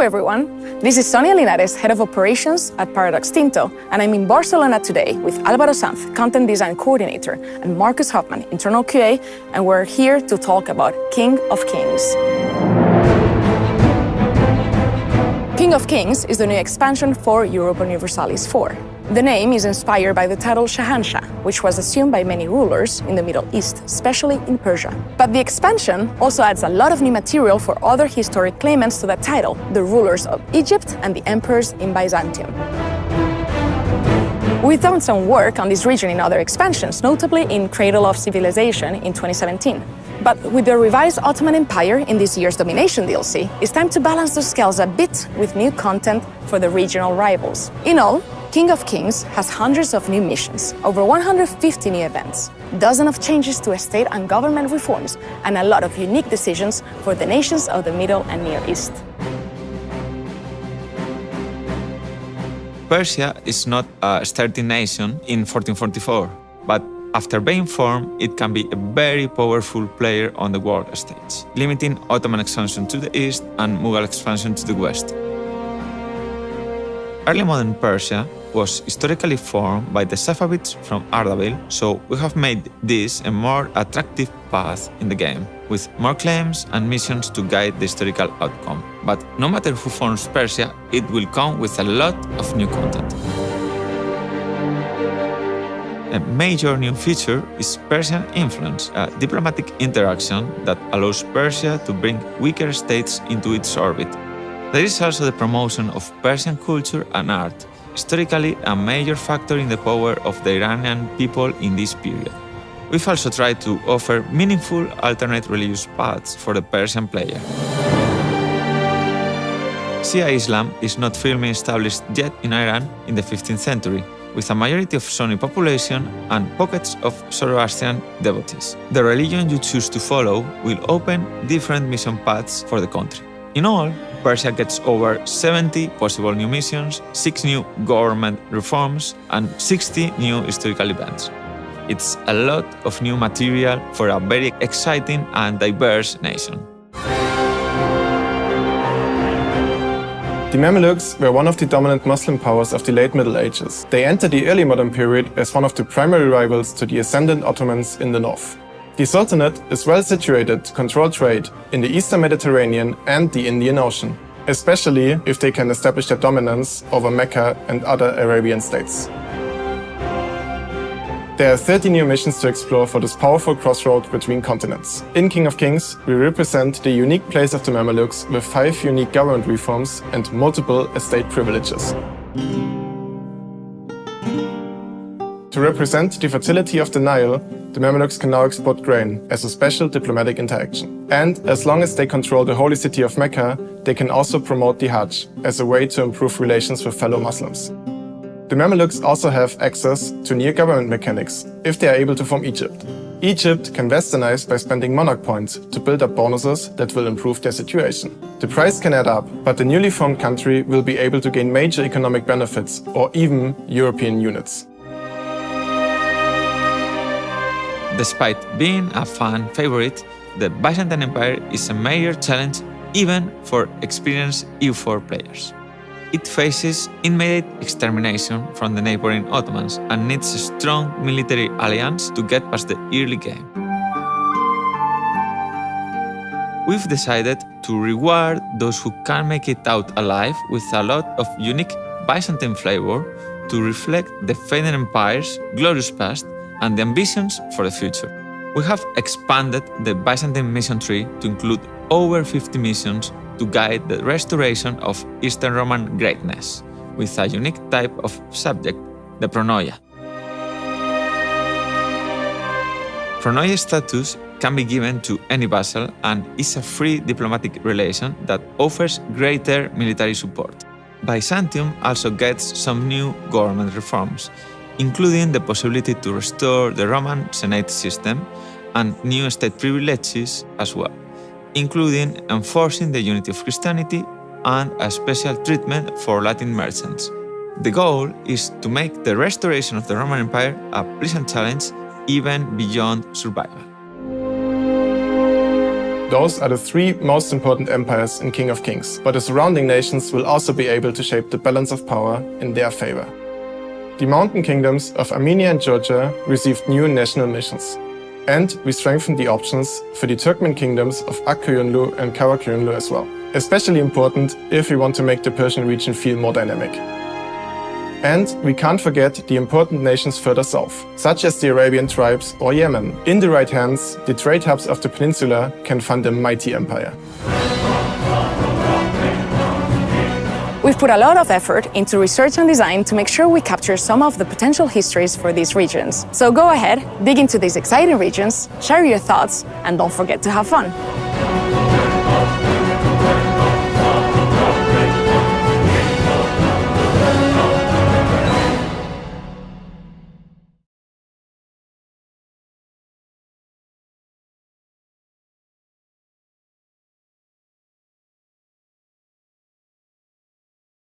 Hello everyone, this is Sonia Linares, Head of Operations at Paradox Tinto, and I'm in Barcelona today with Alvaro Sanz, Content Design Coordinator, and Marcus Hoffman, Internal QA, and we're here to talk about King of Kings. King of Kings is the new expansion for Europa Universalis IV. The name is inspired by the title Shahanshah, which was assumed by many rulers in the Middle East, especially in Persia. But the expansion also adds a lot of new material for other historic claimants to that title, the rulers of Egypt and the emperors in Byzantium. We've done some work on this region in other expansions, notably in Cradle of Civilization in 2017. But with the revised Ottoman Empire in this year's Domination DLC, it's time to balance the scales a bit with new content for the regional rivals. In all, King of Kings has hundreds of new missions, over 150 new events, dozens of changes to state and government reforms, and a lot of unique decisions for the nations of the Middle and Near East. Persia is not a sturdy nation in 1444, but after being formed, it can be a very powerful player on the world stage, limiting Ottoman expansion to the east and Mughal expansion to the west. Early modern Persia was historically formed by the Safavids from Ardabil, so we have made this a more attractive path in the game, with more claims and missions to guide the historical outcome. But no matter who forms Persia, it will come with a lot of new content. A major new feature is Persian influence, a diplomatic interaction that allows Persia to bring weaker states into its orbit. There is also the promotion of Persian culture and art, historically a major factor in the power of the Iranian people in this period. We've also tried to offer meaningful alternate religious paths for the Persian player. Shia Islam is not firmly established yet in Iran in the 15th century, with a majority of Sunni population and pockets of Zoroastrian devotees. The religion you choose to follow will open different mission paths for the country. In all, Persia gets over 70 possible new missions, 6 new government reforms, and 60 new historical events. It's a lot of new material for a very exciting and diverse nation. The Mamluks were one of the dominant Muslim powers of the late Middle Ages. They entered the early modern period as one of the primary rivals to the ascendant Ottomans in the north. The Sultanate is well situated to control trade in the Eastern Mediterranean and the Indian Ocean, especially if they can establish their dominance over Mecca and other Arabian states. There are 30 new missions to explore for this powerful crossroad between continents. In King of Kings, we represent the unique place of the Mamluks with 5 unique government reforms and multiple estate privileges. To represent the fertility of the Nile, the Mamluks can now export grain as a special diplomatic interaction. And as long as they control the holy city of Mecca, they can also promote the Hajj as a way to improve relations with fellow Muslims. The Mamluks also have access to near-government mechanics if they are able to form Egypt. Egypt can westernize by spending monarch points to build up bonuses that will improve their situation. The price can add up, but the newly formed country will be able to gain major economic benefits or even European units. Despite being a fan favorite, the Byzantine Empire is a major challenge even for experienced EU4 players. It faces immediate extermination from the neighboring Ottomans and needs a strong military alliance to get past the early game. We've decided to reward those who can make it out alive with a lot of unique Byzantine flavor to reflect the fading empire's glorious past and the ambitions for the future. We have expanded the Byzantine mission tree to include over 50 missions to guide the restoration of Eastern Roman greatness, with a unique type of subject, the Pronoia. Pronoia status can be given to any vassal and is a free diplomatic relation that offers greater military support. Byzantium also gets some new government reforms, including the possibility to restore the Roman Senate system and new state privileges as well, including enforcing the unity of Christianity and a special treatment for Latin merchants. The goal is to make the restoration of the Roman Empire a pleasant challenge even beyond survival. Those are the three most important empires in King of Kings, but the surrounding nations will also be able to shape the balance of power in their favor. The mountain kingdoms of Armenia and Georgia received new national missions, and we strengthened the options for the Turkmen kingdoms of Akkuyunlu and Karakuyunlu as well, especially important if we want to make the Persian region feel more dynamic. And we can't forget the important nations further south, such as the Arabian tribes or Yemen. In the right hands, the trade hubs of the peninsula can fund a mighty empire. We've put a lot of effort into research and design to make sure we capture some of the potential histories for these regions. So go ahead, dig into these exciting regions, share your thoughts, and don't forget to have fun.